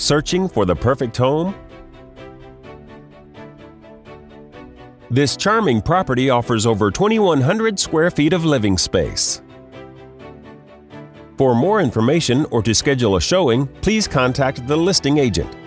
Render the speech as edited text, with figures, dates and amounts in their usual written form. Searching for the perfect home? This charming property offers over 2,100 square feet of living space. For more information or to schedule a showing, please contact the listing agent.